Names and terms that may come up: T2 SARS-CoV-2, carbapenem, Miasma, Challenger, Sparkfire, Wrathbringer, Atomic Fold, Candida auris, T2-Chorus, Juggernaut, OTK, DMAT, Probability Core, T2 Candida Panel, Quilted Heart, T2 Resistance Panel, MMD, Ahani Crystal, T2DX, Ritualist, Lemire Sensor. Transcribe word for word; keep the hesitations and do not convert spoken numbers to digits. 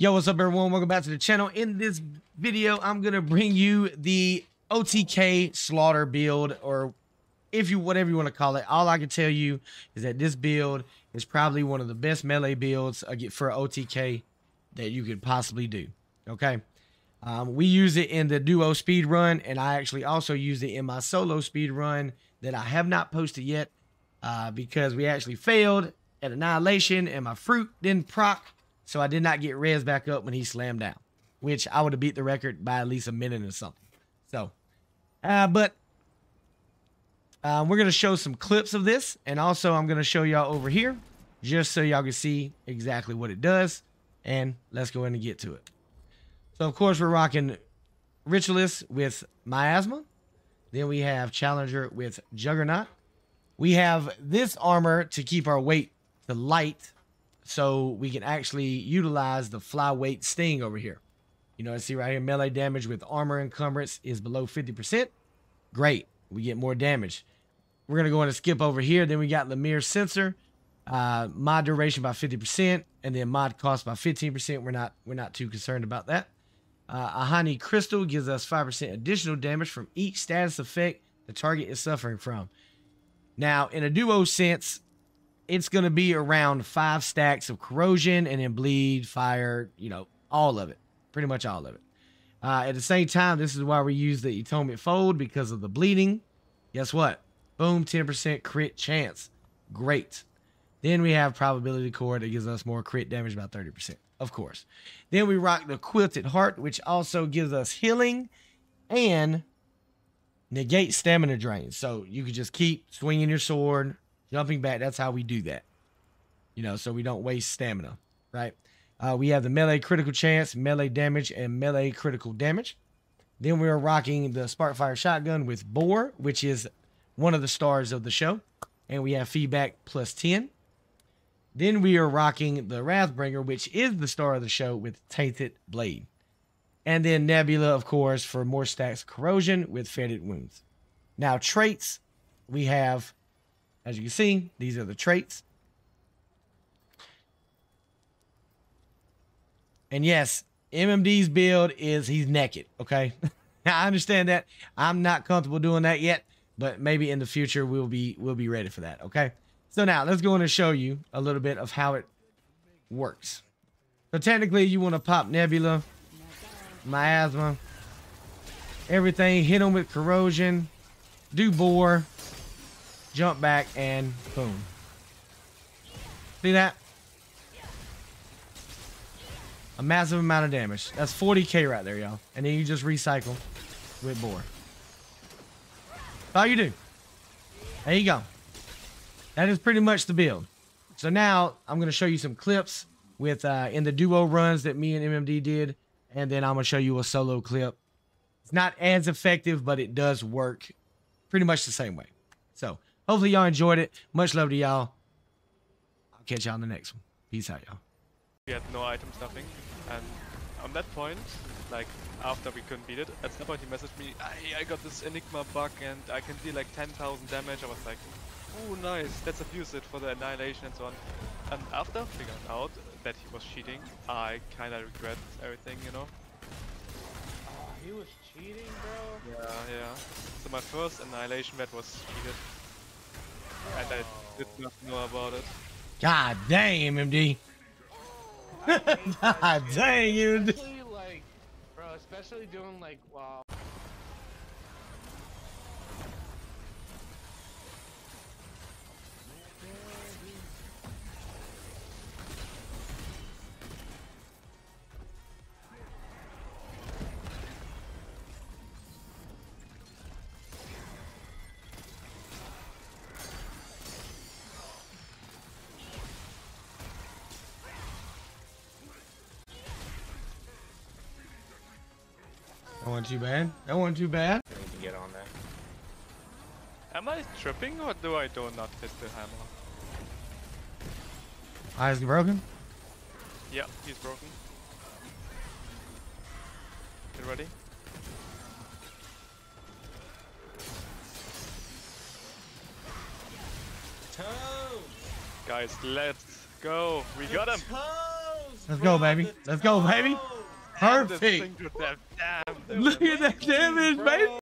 Yo, what's up everyone? Welcome back to the channel. In this video, I'm gonna bring you the O T K slaughter build, or if you whatever you want to call it. All I can tell you is that this build is probably one of the best melee builds for O T K that you could possibly do. Okay, um, we use it in the duo speed run, and I actually also use it in my solo speed run that I have not posted yet uh, because we actually failed at Annihilation, and my fruit didn't proc. So I did not get Rez back up when he slammed down, which I would have beat the record by at least a minute or something. So, uh, but uh, we're going to show some clips of this. And also I'm going to show y'all over here just so y'all can see exactly what it does. And let's go in and get to it. So, of course, we're rocking Ritualist with Miasma. Then we have Challenger with Juggernaut. We have this armor to keep our weight to light, so we can actually utilize the flyweight sting over here. You know, I see right here, melee damage with armor encumbrance is below fifty percent. Great, we get more damage. We're gonna go in and skip over here. Then we got Lemire Sensor, uh, mod duration by fifty percent, and then mod cost by fifteen percent. We're not, we're not too concerned about that. Uh, Ahani Crystal gives us five percent additional damage from each status effect the target is suffering from. Now, in a duo sense, it's going to be around five stacks of corrosion and then bleed, fire, you know, all of it. Pretty much all of it. Uh, at the same time, this is why we use the Atomic Fold, because of the bleeding. Guess what? Boom, ten percent crit chance. Great. Then we have Probability Core that gives us more crit damage, about thirty percent, of course. Then we rock the Quilted Heart, which also gives us healing and negate stamina drain. So you can just keep swinging your sword, jumping back. That's how we do that, you know, so we don't waste stamina, right? Uh, we have the melee critical chance, melee damage, and melee critical damage. Then we're rocking the Sparkfire shotgun with Boar, which is one of the stars of the show. And we have feedback plus ten. Then we are rocking the Wrathbringer, which is the star of the show, with Tainted Blade. And then Nebula, of course, for more stacks corrosion with Fetid Wounds. Now, traits, we have... as you can see, these are the traits. And yes, M M D's build is he's naked, okay? Now, I understand that. I'm not comfortable doing that yet, but maybe in the future we'll be we'll be ready for that, okay? So now, let's go in and show you a little bit of how it works. So technically, you want to pop Nebula, Miasma, everything, hit them with corrosion, do Boar, jump back, and boom. See that? A massive amount of damage. That's forty K right there, y'all. And then you just recycle with Boar. That's all you do. There you go. That is pretty much the build. So now I'm going to show you some clips with uh, in the duo runs that me and M M D did. And then I'm going to show you a solo clip. It's not as effective, but it does work pretty much the same way. So... hopefully y'all enjoyed it. Much love to y'all. I'll catch y'all in the next one. Peace out, y'all. We had no items, nothing. And on that point, like, after we couldn't beat it, at some point he messaged me, I, I got this Enigma bug and I can deal like ten thousand damage. I was like, ooh, nice. Let's abuse it for the annihilation and so on. And after figuring out that he was cheating, I kind of regret everything, you know? Oh, he was cheating, bro? Yeah, yeah. So my first annihilation bet was cheated. And I did not know about it. God dang, M M D. God dang, you. Like, bro, especially doing like, wow. That wasn't too bad. That wasn't too bad. I need to get on there. Am I tripping or do I do not hit the hammer? Ah, is he broken? Yeah, he's broken. You ready? Toes! Guys, let's go. We the got him! Toes, Let's go, baby. Let's go, baby. Perfect. Look at that damage, baby.